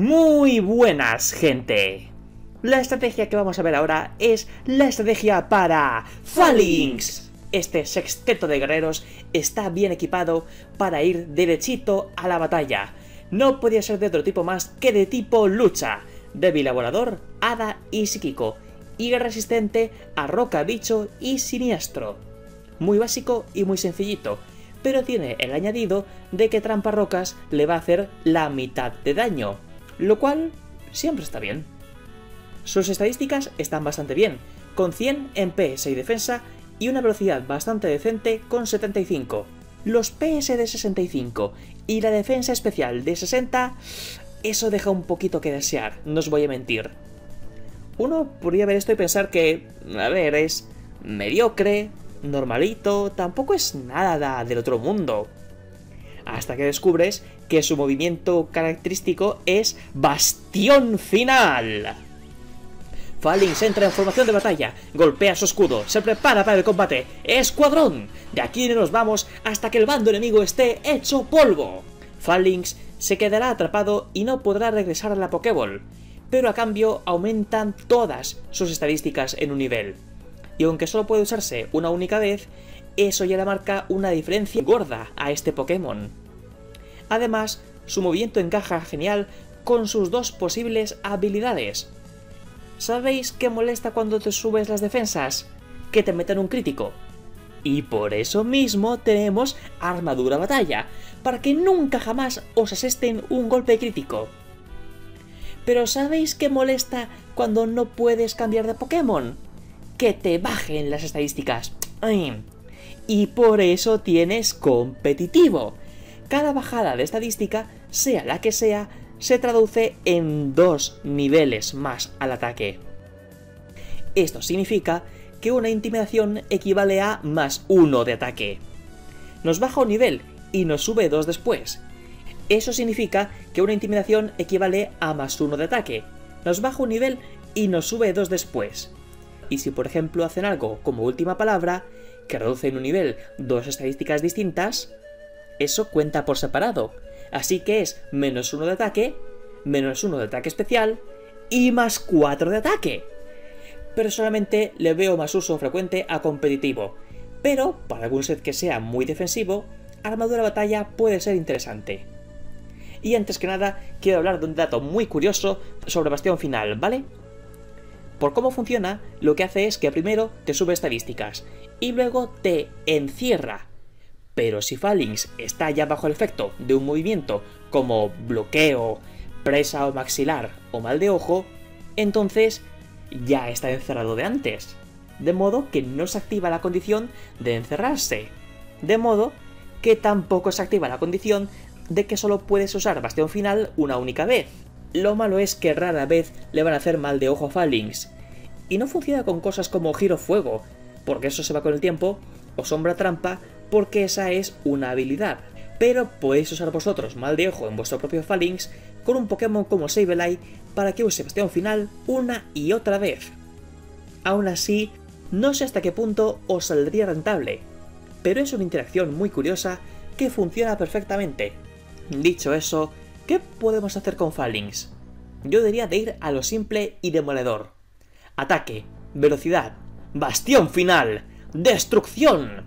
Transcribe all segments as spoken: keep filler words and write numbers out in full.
Muy buenas, gente. La estrategia que vamos a ver ahora es la estrategia para Falinks. Este sexteto de guerreros está bien equipado para ir derechito a la batalla. No podía ser de otro tipo más que de tipo lucha. Débil a volador, hada y psíquico. Y resistente a roca, bicho y siniestro. Muy básico y muy sencillito, pero tiene el añadido de que trampa rocas le va a hacer la mitad de daño, lo cual siempre está bien. Sus estadísticas están bastante bien, con cien en P S y defensa y una velocidad bastante decente con setenta y cinco. Los P S de sesenta y cinco y la defensa especial de sesenta, eso deja un poquito que desear, no os voy a mentir. Uno podría ver esto y pensar que, a ver, es mediocre, normalito, tampoco es nada del otro mundo. Hasta que descubres que su movimiento característico es Bastión Final. Falinks entra en formación de batalla, golpea su escudo, se prepara para el combate. ¡Escuadrón! De aquí nos vamos hasta que el bando enemigo esté hecho polvo. Falinks se quedará atrapado y no podrá regresar a la Pokéball, pero a cambio aumentan todas sus estadísticas en un nivel. Y aunque solo puede usarse una única vez, eso ya le marca una diferencia gorda a este Pokémon. Además, su movimiento encaja genial con sus dos posibles habilidades. ¿Sabéis qué molesta cuando te subes las defensas? Que te metan un crítico. Y por eso mismo tenemos Armadura Batalla, para que nunca jamás os asesten un golpe crítico. Pero ¿sabéis qué molesta cuando no puedes cambiar de Pokémon? Que te bajen las estadísticas. Ay. Y por eso tienes Competitivo. Cada bajada de estadística, sea la que sea, se traduce en dos niveles más al ataque. Esto significa que una intimidación equivale a más uno de ataque. Nos baja un nivel y nos sube dos después. Eso significa que una intimidación equivale a más uno de ataque. Nos baja un nivel y nos sube dos después. Y si por ejemplo hacen algo como última palabra, que reduce en un nivel dos estadísticas distintas, eso cuenta por separado. Así que es menos uno de ataque, menos uno de ataque especial y más cuatro de ataque. Personalmente le veo más uso frecuente a Competitivo, pero para algún set que sea muy defensivo, Armadura Batalla puede ser interesante. Y antes que nada, quiero hablar de un dato muy curioso sobre Bastión Final, ¿vale? Por cómo funciona, lo que hace es que primero te sube estadísticas y luego te encierra. Pero si Falinks está ya bajo el efecto de un movimiento como bloqueo, presa o maxilar o mal de ojo, entonces ya está encerrado de antes. De modo que no se activa la condición de encerrarse. De modo que tampoco se activa la condición de que solo puedes usar Bastión Final una única vez. Lo malo es que rara vez le van a hacer mal de ojo a Falinks. Y no funciona con cosas como giro fuego, porque eso se va con el tiempo, o sombra trampa, porque esa es una habilidad. Pero podéis usar vosotros mal de ojo en vuestro propio Falinks con un Pokémon como Sableye para que use Bastión Final una y otra vez. Aún así, no sé hasta qué punto os saldría rentable, pero es una interacción muy curiosa que funciona perfectamente. Dicho eso, ¿qué podemos hacer con Falinks? Yo diría de ir a lo simple y demoledor. Ataque, velocidad, Bastión Final, destrucción.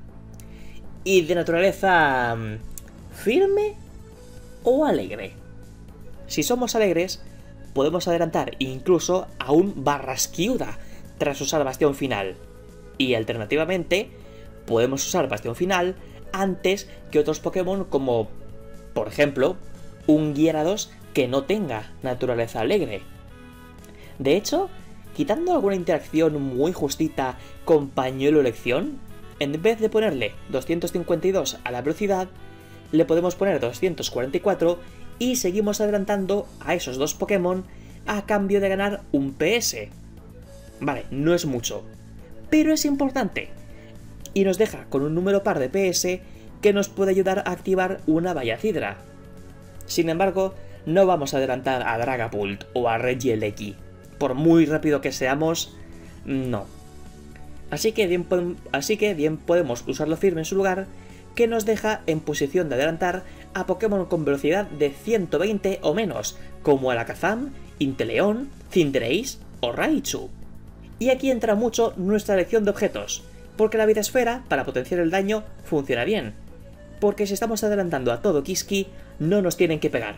Y de naturaleza... ¿firme o alegre? Si somos alegres, podemos adelantar incluso a un Barraskeuida tras usar Bastión Final. Y alternativamente, podemos usar Bastión Final antes que otros Pokémon como, por ejemplo, un Guiarados que no tenga naturaleza alegre. De hecho, quitando alguna interacción muy justita con pañuelo elección, en vez de ponerle doscientos cincuenta y dos a la velocidad, le podemos poner doscientos cuarenta y cuatro y seguimos adelantando a esos dos Pokémon a cambio de ganar un P S. Vale, no es mucho, pero es importante. Y nos deja con un número par de P S que nos puede ayudar a activar una Bayacidra. Sin embargo, no vamos a adelantar a Dragapult o a Regieleki. Por muy rápido que seamos, no. Así que, bien, así que bien podemos usarlo firme en su lugar, que nos deja en posición de adelantar a Pokémon con velocidad de ciento veinte o menos, como Alakazam, Inteleón, Cinderace o Raichu. Y aquí entra mucho nuestra elección de objetos, porque la vida esfera, para potenciar el daño, funciona bien, porque si estamos adelantando a todo Kiski, no nos tienen que pegar.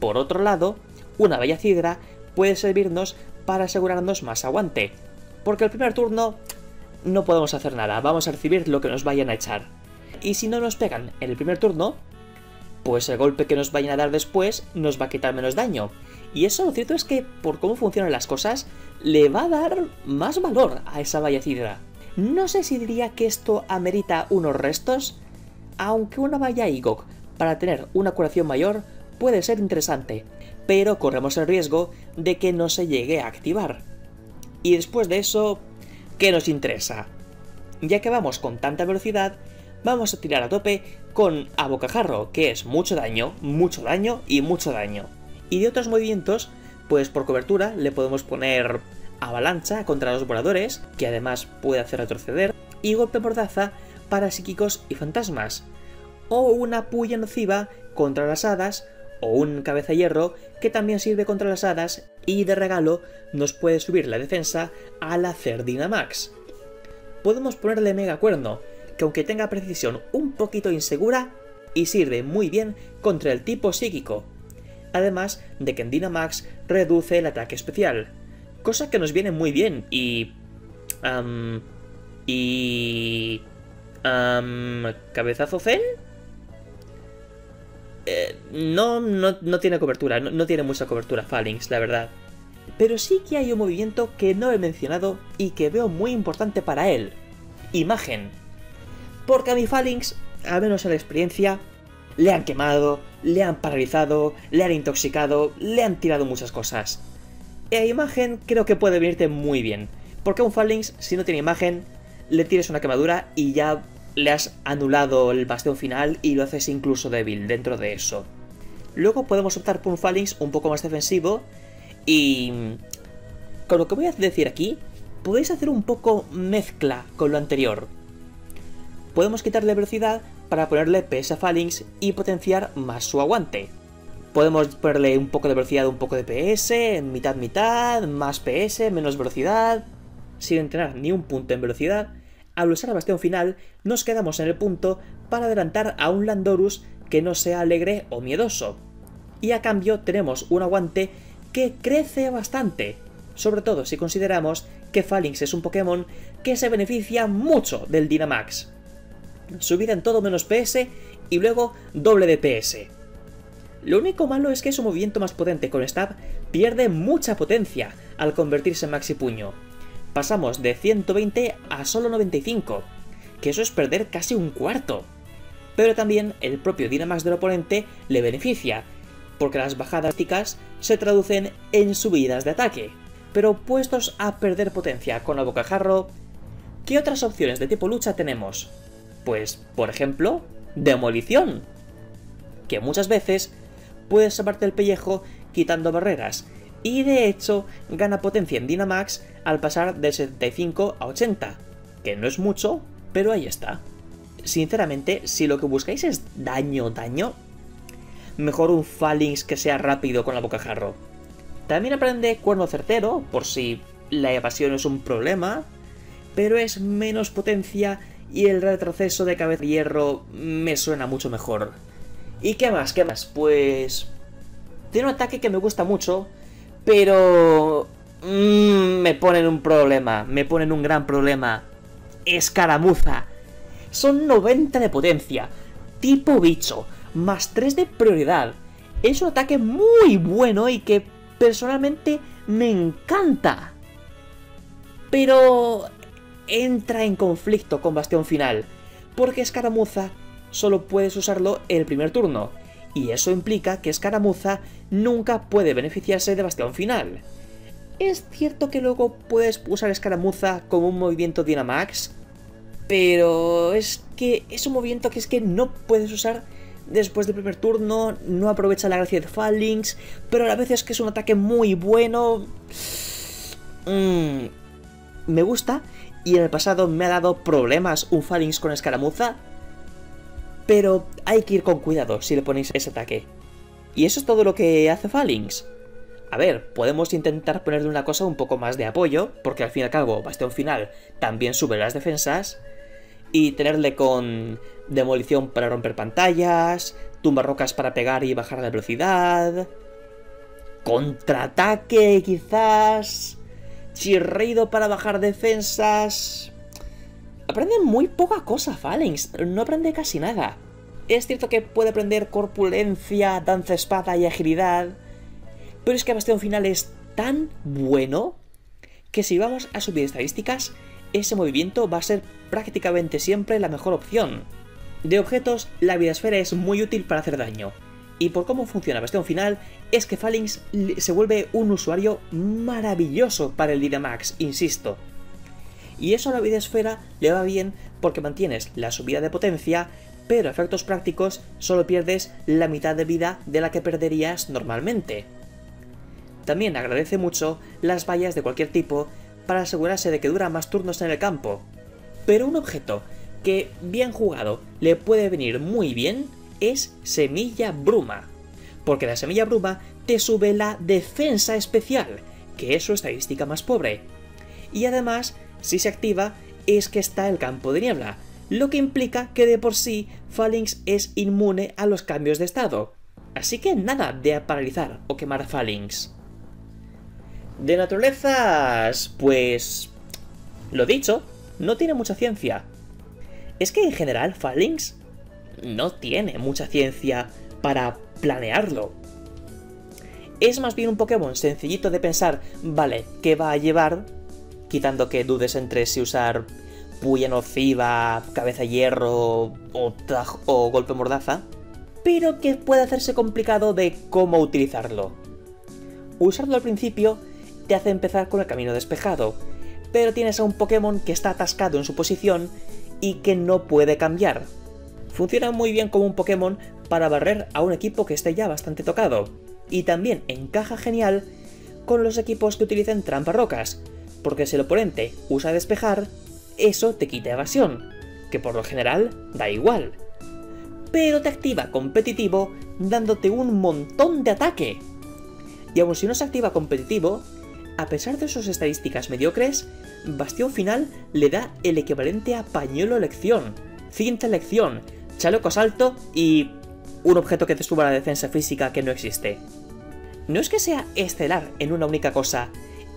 Por otro lado, una bella cidra puede servirnos para asegurarnos más aguante, porque el primer turno no podemos hacer nada, vamos a recibir lo que nos vayan a echar. Y si no nos pegan en el primer turno, pues el golpe que nos vayan a dar después nos va a quitar menos daño. Y eso, lo cierto es que, por cómo funcionan las cosas, le va a dar más valor a esa bella cidra. No sé si diría que esto amerita unos restos, aunque una baya Igok para tener una curación mayor puede ser interesante, pero corremos el riesgo de que no se llegue a activar. Y después de eso, ¿qué nos interesa? Ya que vamos con tanta velocidad, vamos a tirar a tope con a bocajarro, que es mucho daño, mucho daño y mucho daño. Y de otros movimientos, pues por cobertura le podemos poner avalancha contra los voladores, que además puede hacer retroceder, y golpe mordaza para psíquicos y fantasmas, o una puya nociva contra las hadas, o un cabeza hierro que también sirve contra las hadas y de regalo nos puede subir la defensa al hacer Dinamax. Podemos ponerle mega cuerno, que aunque tenga precisión un poquito insegura, y sirve muy bien contra el tipo psíquico, además de que en Dinamax reduce el ataque especial, cosa que nos viene muy bien y... Um, y... Um, ¿Cabezazo Zen? Eh, no, no, no tiene cobertura, no, no tiene mucha cobertura Falinks, la verdad. Pero sí que hay un movimiento que no he mencionado y que veo muy importante para él. Imagen. Porque a mi Falinks, al menos en la experiencia, le han quemado, le han paralizado, le han intoxicado, le han tirado muchas cosas. E imagen creo que puede venirte muy bien, porque a un Falinks, si no tiene imagen, le tires una quemadura y ya le has anulado el bastión final y lo haces incluso débil dentro de eso. Luego podemos optar por un Falinks un poco más defensivo y... con lo que voy a decir aquí, podéis hacer un poco mezcla con lo anterior. Podemos quitarle velocidad para ponerle P S a Falinks y potenciar más su aguante. Podemos ponerle un poco de velocidad, un poco de P S, mitad mitad, más P S, menos velocidad. Sin entrenar ni un punto en velocidad, al usar el bastión final nos quedamos en el punto para adelantar a un Landorus que no sea alegre o miedoso. Y a cambio tenemos un aguante que crece bastante, sobre todo si consideramos que Falinks es un Pokémon que se beneficia mucho del Dynamax. Subida en todo menos P S y luego doble de P S. Lo único malo es que su movimiento más potente con Stab pierde mucha potencia al convertirse en Maxi Puño. Pasamos de ciento veinte a solo noventa y cinco, que eso es perder casi un cuarto. Pero también el propio Dynamax del oponente le beneficia, porque las bajadas ticas se traducen en subidas de ataque. Pero puestos a perder potencia con la bocajarro, ¿qué otras opciones de tipo lucha tenemos? Pues, por ejemplo, demolición, que muchas veces puedes salvarte el pellejo quitando barreras, y de hecho gana potencia en Dynamax al pasar de setenta y cinco a ochenta, que no es mucho, pero ahí está. Sinceramente, si lo que buscáis es daño, daño, mejor un Falinks que sea rápido con la bocajarro. También aprende cuerno certero, por si la evasión es un problema, pero es menos potencia y el retroceso de cabeza de hierro me suena mucho mejor. ¿Y qué más? ¿Qué más? Pues... tiene un ataque que me gusta mucho, pero... Mmm, me ponen un problema, me ponen un gran problema. Escaramuza. Son noventa de potencia, tipo bicho, más tres de prioridad. Es un ataque muy bueno y que personalmente me encanta. Pero... entra en conflicto con Bastión Final, porque Escaramuza solo puedes usarlo el primer turno, y eso implica que Escaramuza nunca puede beneficiarse de Bastión Final. Es cierto que luego puedes usar Escaramuza como un movimiento Dynamax, pero es que es un movimiento que es que no puedes usar después del primer turno, no aprovecha la gracia de Falinks, pero a la vez es que es un ataque muy bueno... Mm, me gusta, y en el pasado me ha dado problemas un Falinks con Escaramuza, pero hay que ir con cuidado si le ponéis ese ataque. Y eso es todo lo que hace Falinks. a ver, podemos intentar ponerle una cosa un poco más de apoyo, porque al fin y al cabo Bastión Final también sube las defensas, y tenerle con demolición para romper pantallas, tumba rocas para pegar y bajar la velocidad, contraataque quizás, chirrido para bajar defensas. Aprende muy poca cosa Falinks, no aprende casi nada. Es cierto que puede aprender corpulencia, danza espada y agilidad, pero es que Bastión Final es tan bueno que si vamos a subir estadísticas, ese movimiento va a ser prácticamente siempre la mejor opción. De objetos, la vida esfera es muy útil para hacer daño, y por cómo funciona Bastión Final es que Falinks se vuelve un usuario maravilloso para el Dinamax, insisto. Y eso a la vida esfera le va bien porque mantienes la subida de potencia, pero a efectos prácticos solo pierdes la mitad de vida de la que perderías normalmente. También agradece mucho las vallas de cualquier tipo para asegurarse de que dura más turnos en el campo. Pero un objeto que, bien jugado, le puede venir muy bien es Semilla Bruma, porque la Semilla Bruma te sube la defensa especial, que es su estadística más pobre. Y además, si se activa, es que está el campo de niebla, lo que implica que de por sí Falinks es inmune a los cambios de estado. Así que nada de paralizar o quemar a Falinks. De naturalezas, pues... lo dicho, no tiene mucha ciencia. Es que en general Falinks no tiene mucha ciencia para planearlo. Es más bien un Pokémon sencillito de pensar, vale, ¿qué va a llevar? Quitando que dudes entre si usar puya nociva, cabeza hierro o, tajo, o golpe mordaza, pero que puede hacerse complicado de cómo utilizarlo. Usarlo al principio te hace empezar con el camino despejado, pero tienes a un Pokémon que está atascado en su posición y que no puede cambiar. Funciona muy bien como un Pokémon para barrer a un equipo que esté ya bastante tocado, y también encaja genial con los equipos que utilicen tramparrocas, porque si el oponente usa despejar, eso te quita evasión, que por lo general da igual, pero te activa competitivo dándote un montón de ataque. Y aun si no se activa competitivo, a pesar de sus estadísticas mediocres, Bastión Final le da el equivalente a pañuelo elección, cinta elección, chaleco asalto y un objeto que te suba la defensa física que no existe. No es que sea estelar en una única cosa,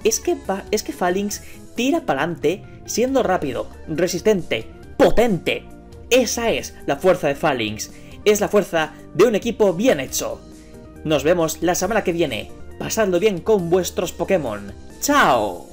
es que, es que Falinks tira para adelante siendo rápido, resistente, potente. Esa es la fuerza de Falinks, es la fuerza de un equipo bien hecho. Nos vemos la semana que viene. Pasadlo bien con vuestros Pokémon. ¡Chao!